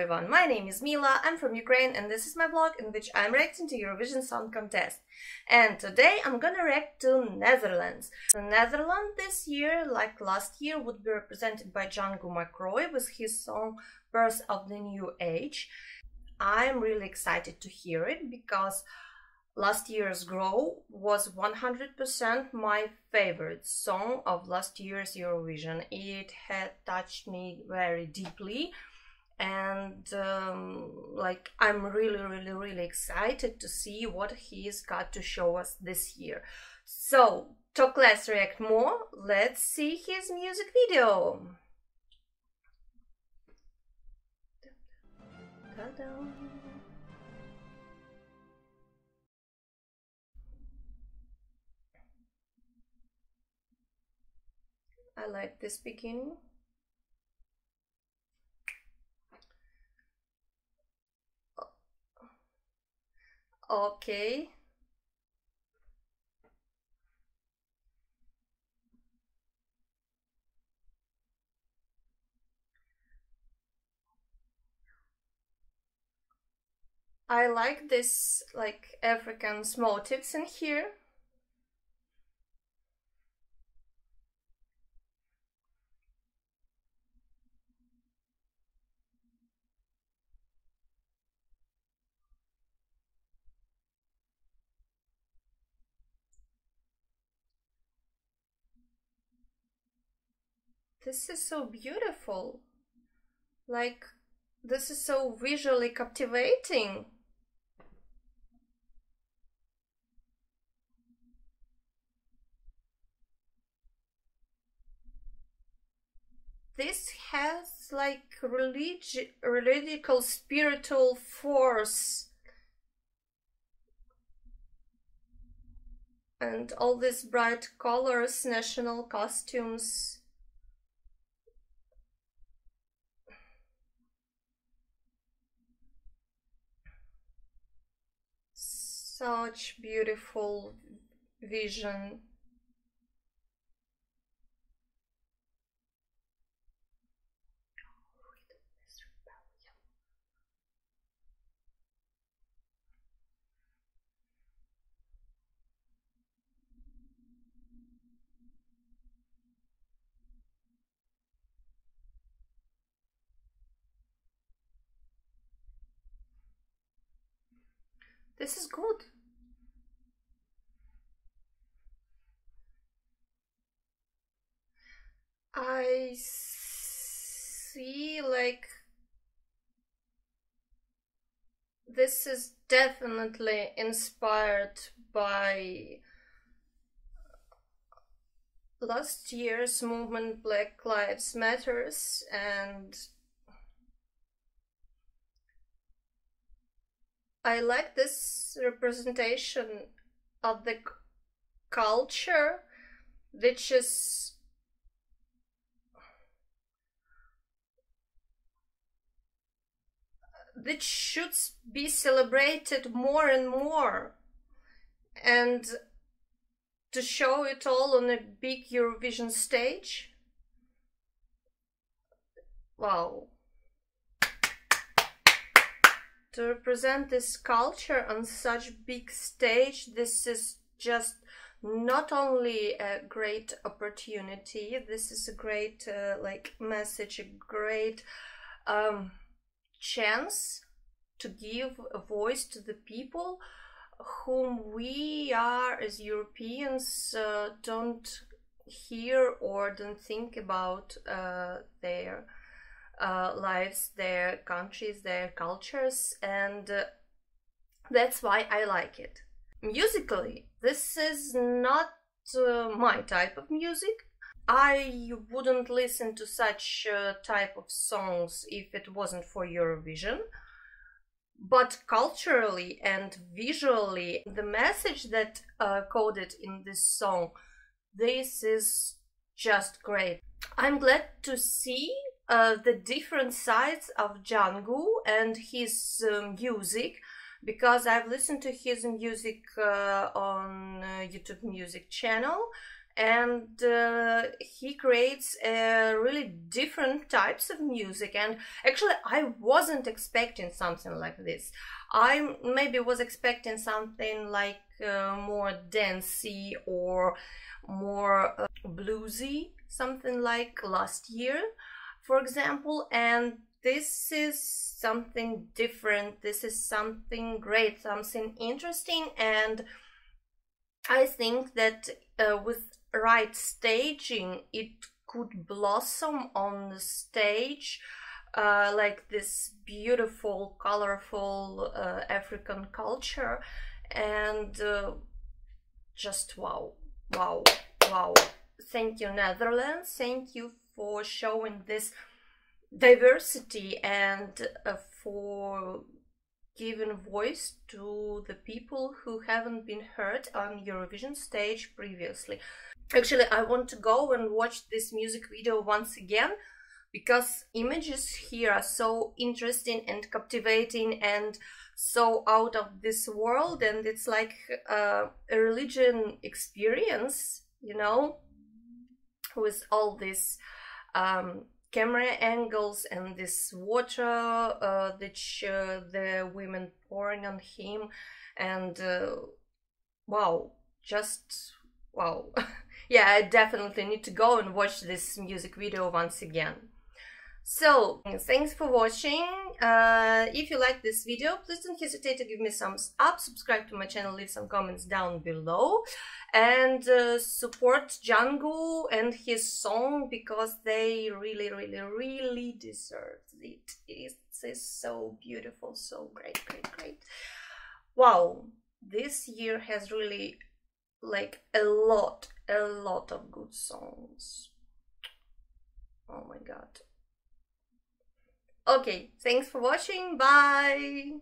everyone, my name is Mila, I'm from Ukraine and this is my vlog in which I'm reacting to Eurovision Song Contest. And today I'm gonna react to Netherlands. The Netherlands this year, like last year, would be represented by Jeangu Macrooy with his song Birth of the New Age. I'm really excited to hear it because last year's Grow was 100% my favorite song of last year's Eurovision. It had touched me very deeply. And I'm really excited to see what he's got to show us this year. So talk less, react more. Let's see his music video. Ta-da. I like this beginning. Okay. I like this, African's motives in here. This is so beautiful, this is so visually captivating. This has religious spiritual force. And all these bright colors, national costumes. Such beautiful vision. This is good. I see, this is definitely inspired by last year's movement Black Lives Matters, and I like this representation of the culture, which is that should be celebrated more and more, and to show it all on a big Eurovision stage. Wow. To represent this culture on such big stage, this is just not only a great opportunity, this is a great message, a great chance to give a voice to the people whom we are as Europeans don't hear or don't think about their lives, their countries, their cultures, and that's why I like it. Musically, this is not my type of music. I wouldn't listen to such type of songs if it wasn't for Eurovision. But culturally and visually, the message that coded in this song, this is just great. I'm glad to see the different sides of Jeangu and his music, because I've listened to his music on YouTube music channel, and he creates really different types of music. And actually I wasn't expecting something like this. I maybe was expecting something like more dancey or more bluesy, something like last year, for example. And this is something different, this is something great, something interesting. And I think that with right staging it could blossom on the stage, like this beautiful, colorful African culture. And just wow, wow, wow. Thank you, Netherlands, thank you for showing this diversity and for giving voice to the people who haven't been heard on Eurovision stage previously. Actually, I want to go and watch this music video once again, because images here are so interesting and captivating and so out of this world, and it's like a religion experience, you know, with all this camera angles and this water that the women pouring on him. And wow, just wow. Yeah, I definitely need to go and watch this music video once again. So thanks for watching. If you like this video, please don't hesitate to give me thumbs up, subscribe to my channel, leave some comments down below, and support Jeangu and his song, because they really, really, really deserve it. It is so beautiful, so great, great, great. Wow, this year has really like a lot of good songs. Oh my god. Okay, thanks for watching, bye!